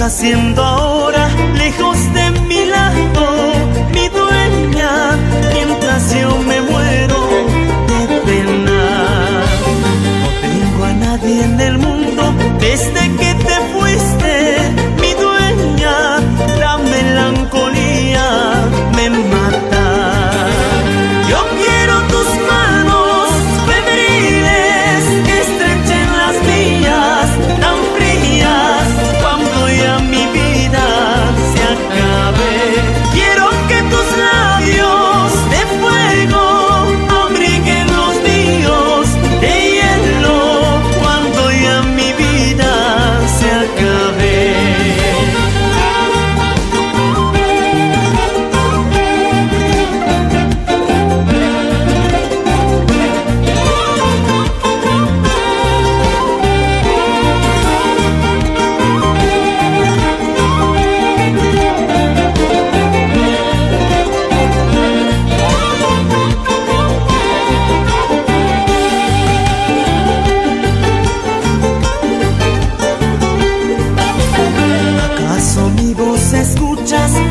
Haciendo ahora lejos de mi lado, mi dueña, mientras yo me muero de pena. No tengo a nadie en el mundo desde que te fuiste, mi dueña. La melancolía me mata. Yo quiero tus manos febriles que estrechen las mías tan frías.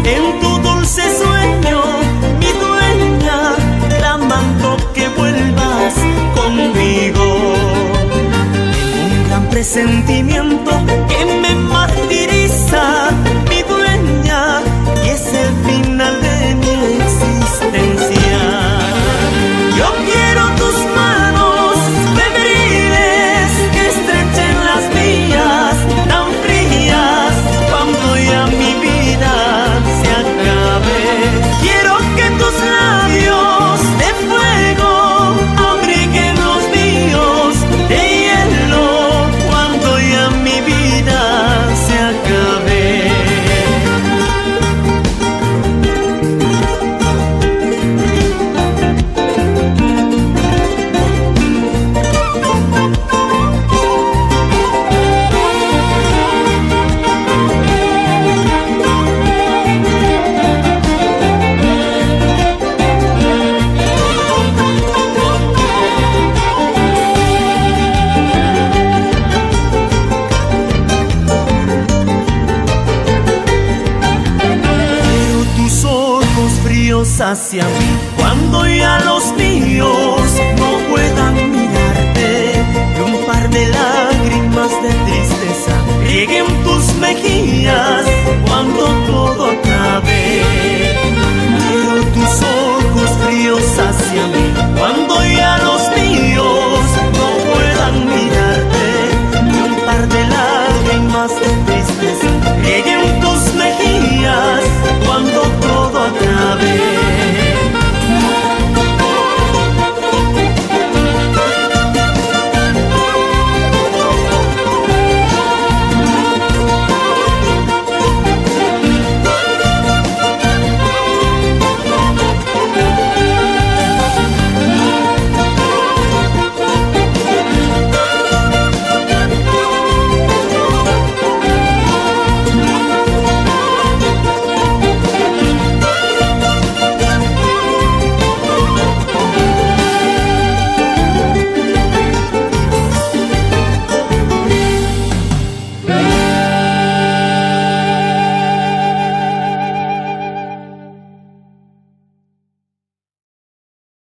En tu dulce sueño, mi dueña, clamando que vuelvas conmigo. Tengo un gran presentimiento que me martiriza, mi dueña, y es el final de mi existencia. Yo quiero tus manos febriles que estrechen las mías tan frías cuando ya mi vida. Hacia mí